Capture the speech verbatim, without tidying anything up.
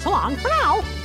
So long for now.